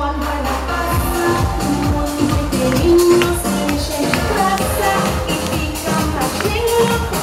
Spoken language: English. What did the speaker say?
One by one, one,